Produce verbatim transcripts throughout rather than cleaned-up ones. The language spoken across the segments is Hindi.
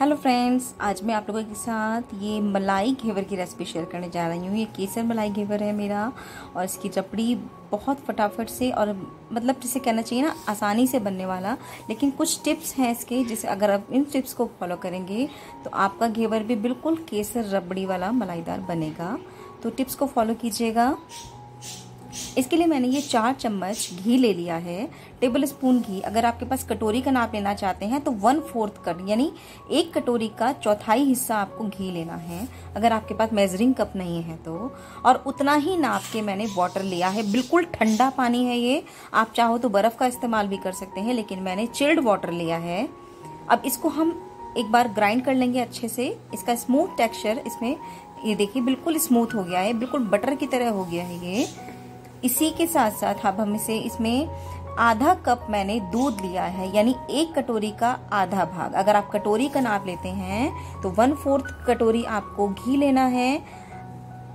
हेलो फ्रेंड्स, आज मैं आप लोगों के साथ ये मलाई घेवर की रेसिपी शेयर करने जा रही हूँ। ये केसर मलाई घेवर है मेरा और इसकी चपड़ी बहुत फटाफट से और मतलब जिसे कहना चाहिए ना आसानी से बनने वाला, लेकिन कुछ टिप्स हैं इसके जिसे अगर आप इन टिप्स को फॉलो करेंगे तो आपका घेवर भी बिल्कुल केसर रबड़ी वाला मलाईदार बनेगा। तो टिप्स को फॉलो कीजिएगा। इसके लिए मैंने ये चार चम्मच घी ले लिया है, टेबल स्पून घी। अगर आपके पास कटोरी का नाप लेना चाहते हैं तो वन फोर्थ कट यानी एक कटोरी का चौथाई हिस्सा आपको घी लेना है, अगर आपके पास मेजरिंग कप नहीं है तो। और उतना ही नाप के मैंने वाटर लिया है, बिल्कुल ठंडा पानी है ये। आप चाहो तो बर्फ़ का इस्तेमाल भी कर सकते हैं, लेकिन मैंने चिल्ड वाटर लिया है। अब इसको हम एक बार ग्राइंड कर लेंगे अच्छे से। इसका स्मूथ टेक्स्चर इसमें ये देखिए बिल्कुल स्मूथ हो गया है, बिल्कुल बटर की तरह हो गया है ये। इसी के साथ साथ अब हम इसे इसमें आधा कप मैंने दूध लिया है, यानी एक कटोरी का आधा भाग। अगर आप कटोरी का नाप लेते हैं तो वन फोर्थ कटोरी आपको घी लेना है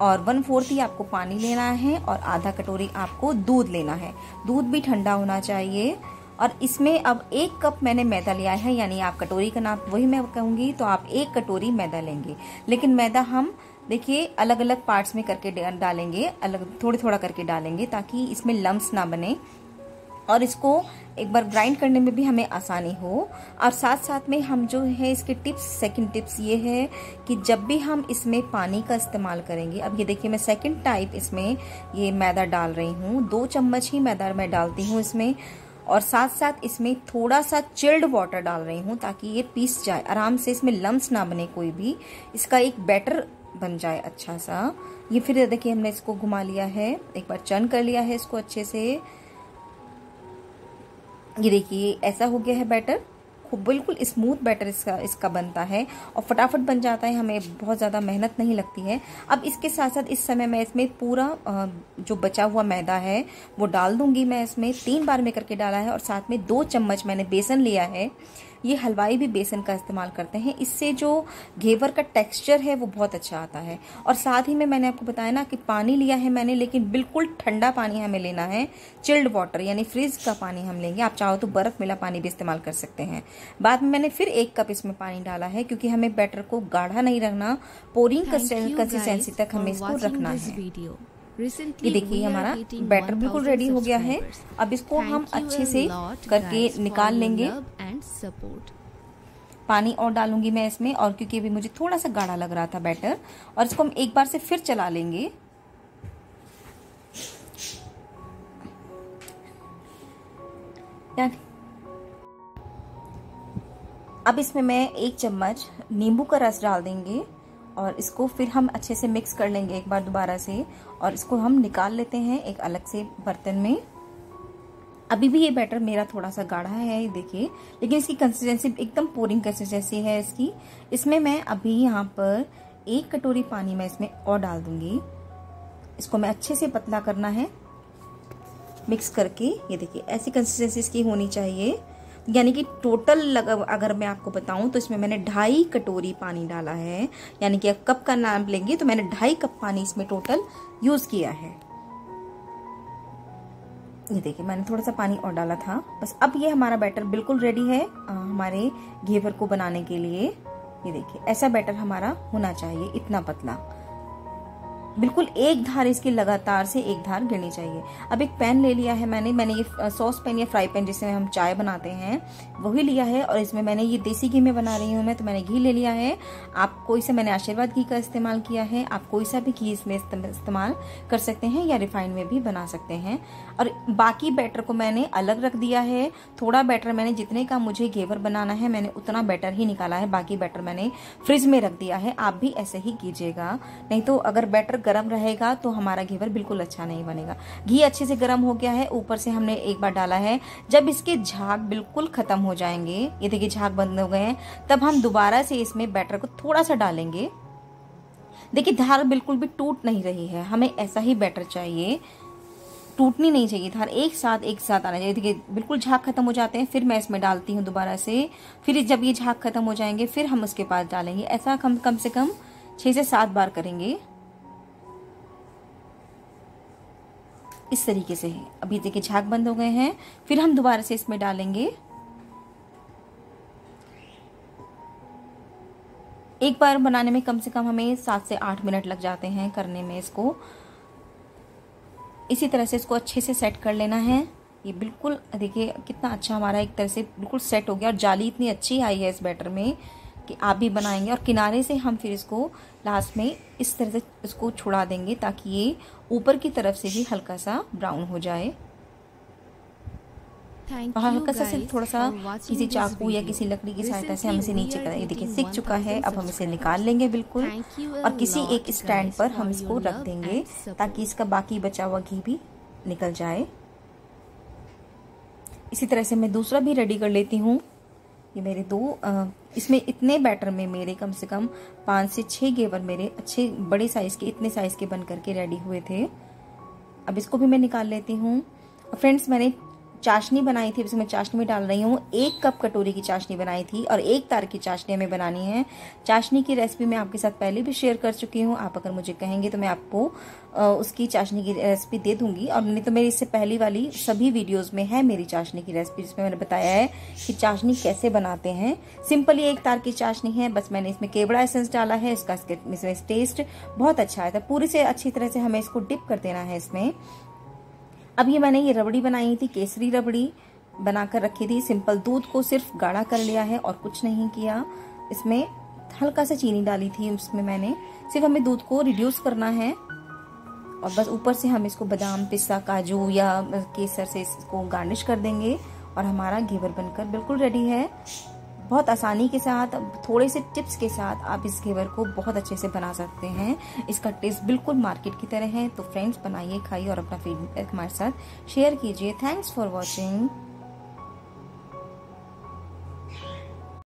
और वन फोर्थ ही आपको पानी लेना है और आधा कटोरी आपको दूध लेना है। दूध भी ठंडा होना चाहिए। और इसमें अब एक कप मैंने मैदा लिया है, यानी आप कटोरी का नाप वही मैं कहूँगी तो आप एक कटोरी मैदा लेंगे। लेकिन मैदा हम देखिए अलग अलग पार्ट्स में करके डालेंगे, अलग थोड़े थोड़ा करके डालेंगे ताकि इसमें लम्प्स ना बने और इसको एक बार ग्राइंड करने में भी हमें आसानी हो। और साथ साथ में हम जो है इसके टिप्स, सेकंड टिप्स ये है कि जब भी हम इसमें पानी का इस्तेमाल करेंगे, अब ये देखिए मैं सेकंड टाइप इसमें ये मैदा डाल रही हूँ, दो चम्मच ही मैदा मैं डालती हूँ इसमें। और साथ साथ इसमें थोड़ा सा चिल्ड वाटर डाल रही हूँ ताकि ये पीस जाए आराम से, इसमें लम्प्स ना बने कोई भी, इसका एक बैटर बन जाए अच्छा सा। ये फिर देखिए हमने इसको घुमा लिया है, एक बार चर्न कर लिया है इसको अच्छे से। ये देखिए ऐसा हो गया है बैटर, बिल्कुल स्मूथ बैटर इसका इसका बनता है और फटाफट बन जाता है, हमें बहुत ज़्यादा मेहनत नहीं लगती है। अब इसके साथ साथ इस समय मैं इसमें पूरा जो बचा हुआ मैदा है वो डाल दूंगी मैं इसमें। तीन बार में करके डाला है और साथ में दो चम्मच मैंने बेसन लिया है। ये हलवाई भी बेसन का इस्तेमाल करते हैं, इससे जो घेवर का टेक्स्चर है वो बहुत अच्छा आता है। और साथ ही में मैंने आपको बताया ना कि पानी लिया है मैंने, लेकिन बिल्कुल ठंडा पानी हमें लेना है, चिल्ड वाटर यानी फ्रिज का पानी हम लेंगे। आप चाहो तो बर्फ़ मिला पानी भी इस्तेमाल कर सकते हैं। बाद में मैंने फिर एक कप इसमें पानी डाला है क्योंकि हमें बैटर को गाढ़ा नहीं रखना, पोरिंग कंसिस्टेंसी तक हमें इसको रखना है। ये देखिए हमारा बैटर बिल्कुल रेडी हो गया है। अब इसको हम अच्छे से करके निकाल लेंगे। पानी और डालूंगी मैं इसमें और क्योंकि अभी मुझे थोड़ा सा गाढ़ा लग रहा था बैटर। और इसको हम एक बार से फिर चला लेंगे। अब इसमें मैं एक चम्मच नींबू का रस डाल देंगे और इसको फिर हम अच्छे से मिक्स कर लेंगे एक बार दोबारा से। और इसको हम निकाल लेते हैं एक अलग से बर्तन में। अभी भी ये बैटर मेरा थोड़ा सा गाढ़ा है ये देखिए, लेकिन इसकी कंसिस्टेंसी एकदम पोरिंग कंसिस्टेंसी है इसकी। इसमें मैं अभी यहाँ पर एक कटोरी पानी मैं इसमें और डाल दूंगी। इसको मैं अच्छे से पतला करना है मिक्स करके। ये देखिए ऐसी कंसिस्टेंसी इसकी होनी चाहिए, यानी कि टोटल लगा अगर मैं आपको बताऊं तो इसमें मैंने ढाई कटोरी पानी डाला है, यानी कि आप कप का नाम लेंगे तो मैंने ढाई कप पानी इसमें टोटल यूज़ किया है। ये देखिए मैंने थोड़ा सा पानी और डाला था बस। अब ये हमारा बैटर बिल्कुल रेडी है आ, हमारे घेवर को बनाने के लिए। ये देखिए ऐसा बैटर हमारा होना चाहिए, इतना पतला, बिल्कुल एक धार इसकी लगातार से एक धार गिरनी चाहिए। अब एक पैन ले लिया है मैंने मैंने ये सॉस पैन या फ्राई पैन जिसमें हम चाय बनाते हैं वही लिया है। और इसमें मैंने ये देसी घी में बना रही हूँ मैं, तो मैंने घी ले लिया है। आप कोई सा, मैंने आशीर्वाद घी का इस्तेमाल किया है, आप कोई सा भी घी इसमें इस्तेमाल कर सकते हैं या रिफाइंड में भी बना सकते हैं। और बाकी बैटर को मैंने अलग रख दिया है। थोड़ा बैटर मैंने जितने का मुझे घेवर बनाना है मैंने उतना बैटर ही निकाला है, बाकी बैटर मैंने फ्रिज में रख दिया है। आप भी ऐसे ही कीजिएगा, नहीं तो अगर बैटर गरम रहेगा तो हमारा घेवर बिल्कुल अच्छा नहीं बनेगा। घी अच्छे से गरम हो गया है, ऊपर से हमने एक बार डाला है। जब इसके झाग बिल्कुल खत्म हो जाएंगे, ये देखिए झाग बंद हो गए हैं, तब हम दोबारा से इसमें बैटर को थोड़ा सा डालेंगे। देखिए धार बिल्कुल भी टूट नहीं रही है, हमें ऐसा ही बैटर चाहिए, टूटनी नहीं चाहिए धार, एक साथ एक साथ आना चाहिए। देखिए बिल्कुल झाग खत्म हो जाते हैं, फिर मैं इसमें डालती हूँ दोबारा से। फिर जब ये झाग खत्म हो जाएंगे फिर हम उसके पास डालेंगे। ऐसा हम कम से कम छः से सात बार करेंगे इस तरीके से। अभी देखिए झाग बंद हो गए हैं, फिर हम दोबारा से इसमें डालेंगे। एक बार बनाने में कम से कम हमें सात से आठ मिनट लग जाते हैं करने में इसको। इसी तरह से इसको अच्छे से सेट कर लेना है। ये बिल्कुल देखिए कितना अच्छा हमारा एक तरह से बिल्कुल सेट हो गया और जाली इतनी अच्छी आई है इस बैटर में कि आप भी बनाएंगे। और किनारे से हम फिर इसको लास्ट में इस तरह से इसको छुड़ा देंगे ताकि ये ऊपर की तरफ से भी हल्का सा ब्राउन हो जाए। और हल्का सा सिर्फ थोड़ा सा किसी चाकू या किसी लकड़ी की सहायता से हम इसे नीचे कर ये देखिए सीख चुका है। अब हम इसे निकाल लेंगे बिल्कुल और किसी एक स्टैंड पर हम इसको रख देंगे ताकि इसका बाकी बचा हुआ घी भी निकल जाए। इसी तरह से मैं दूसरा भी रेडी कर लेती हूँ। ये मेरे दो आ, इसमें इतने बैटर में मेरे कम से कम पाँच से छः घेवर मेरे अच्छे बड़े साइज़ के इतने साइज़ के बन करके रेडी हुए थे। अब इसको भी मैं निकाल लेती हूँ। फ्रेंड्स मैंने चाशनी बनाई थी, इसमें चाशनी में डाल रही हूँ। एक कप कटोरी की चाशनी बनाई थी और एक तार की चाशनी हमें बनानी है। चाशनी की रेसिपी मैं आपके साथ पहले भी शेयर कर चुकी हूँ। आप अगर मुझे कहेंगे तो मैं आपको उसकी चाशनी की रेसिपी दे दूँगी। और नहीं तो मेरी इससे पहली वाली सभी वीडियोज़ में है मेरी चाशनी की रेसिपी जिसमें मैंने बताया है कि चाशनी कैसे बनाते हैं। सिंपली एक तार की चाशनी है, बस मैंने इसमें केवड़ा एसेंस डाला है। इसका इसमें टेस्ट बहुत अच्छा आया था। पूरी से अच्छी तरह से हमें इसको डिप कर देना है इसमें। अब ये मैंने ये रबड़ी बनाई थी, केसरी रबड़ी बनाकर रखी थी। सिंपल दूध को सिर्फ गाढ़ा कर लिया है और कुछ नहीं किया। इसमें हल्का सा चीनी डाली थी, उसमें मैंने सिर्फ हमें दूध को रिड्यूस करना है और बस ऊपर से हम इसको बादाम, पिस्ता, काजू या केसर से इसको गार्निश कर देंगे और हमारा घेवर बनकर बिल्कुल रेडी है। बहुत आसानी के साथ थोड़े से टिप्स के साथ आप इस घेवर को बहुत अच्छे से बना सकते हैं। इसका टेस्ट बिल्कुल मार्केट की तरह है। तो फ्रेंड्स बनाइए, खाइए और अपना फीडबैक हमारे साथ शेयर कीजिए। Thanks for watching.